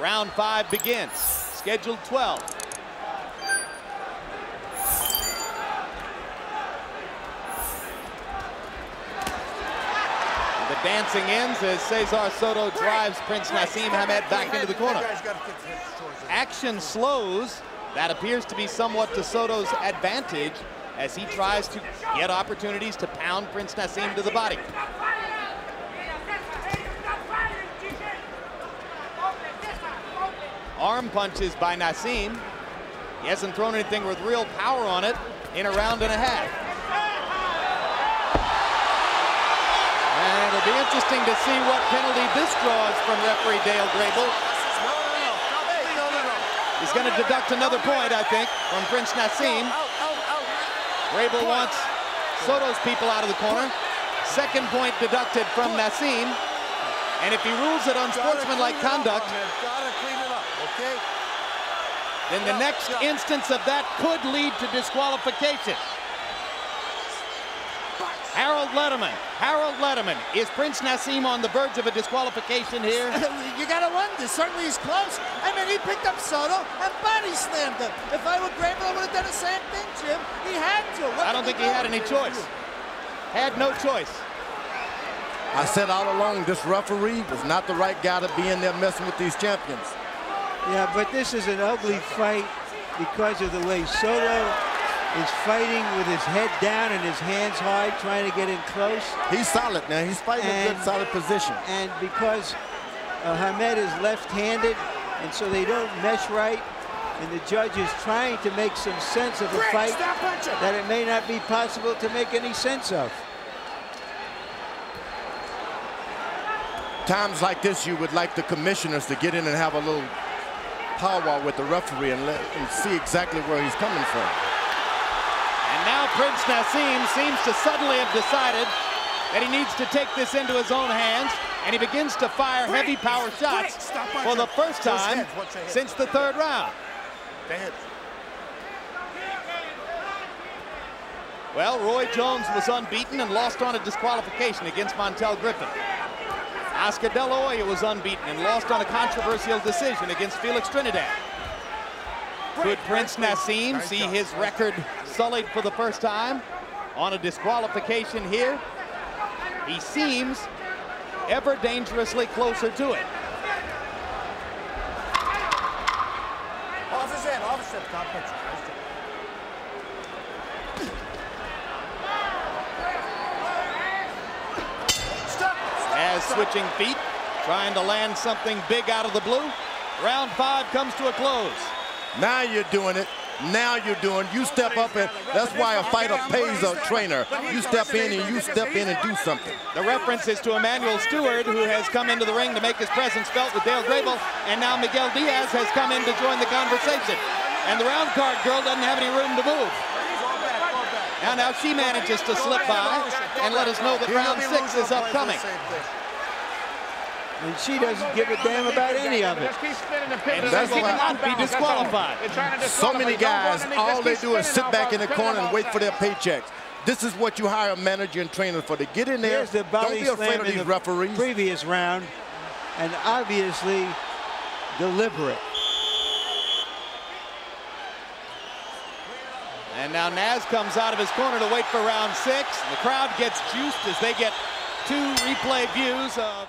Round 5 begins, scheduled 12. The dancing ends as Cesar Soto drives Prince Naseem Hamed back into the corner. Action slows. That appears to be somewhat to Soto's advantage as he tries to get opportunities to pound Prince Naseem to the body. Arm punches by Naseem. He hasn't thrown anything with real power on it in a round and a half. And it'll be interesting to see what penalty this draws from referee Dale Grable. He's going to deduct another point, I think, from Prince Naseem. Grable wants Soto's people out of the corner. Second point deducted from Naseem. And if he rules it unsportsmanlike conduct, then the next instance of that could lead to disqualification. Harold Letterman. Is Prince Naseem on the verge of a disqualification here? You gotta wonder. Certainly he's close. I mean, he picked up Soto and body slammed him. If I were Grable, I would have done the same thing, Jim. He had to. I don't think he had any choice. Had no choice. I said all along, this referee was not the right guy to be in there messing with these champions. Yeah, but this is an ugly fight because of the way Soto is fighting with his head down and his hands high, trying to get in close. He's solid now. He's fighting in a good, solid position. And because Hamed is left-handed, and so they don't mesh right, and the judge is trying to make some sense of the fight that it may not be possible to make any sense of. Times like this, you would like the commissioners to get in and have a little powwow with the referee and let him see exactly where he's coming from. And now Prince Naseem seems to suddenly have decided that he needs to take this into his own hands, and he begins to fire heavy power shots for the first time since the third round. Well, Roy Jones was unbeaten and lost on a disqualification against Montell Griffin. Oscar De La Hoya was unbeaten and lost on a controversial decision against Felix Trinidad. Could Prince Naseem see his record sullied for the first time on a disqualification here? He seems ever dangerously closer to it. Switching feet, trying to land something big out of the blue. Round 5 comes to a close. Now you're doing it. You step up, and that's why a fighter pays a trainer. You step in and do something. The reference is to Emanuel Steward, who has come into the ring to make his presence felt with Dale Grable, and now Miguel Diaz has come in to join the conversation. And the round card girl doesn't have any room to move. Now she manages to slip by and let us know that round 6 is upcoming. And she doesn't give a damn about any of it. And that's why I'd be disqualified. So many guys, all they do is sit back in the corner and wait for their paychecks. This is what you hire a manager and trainer for, to get in there. Don't be afraid of these referees. Previous round, and obviously deliberate. And now Naz comes out of his corner to wait for round 6. The crowd gets juiced as they get 2 replay views of...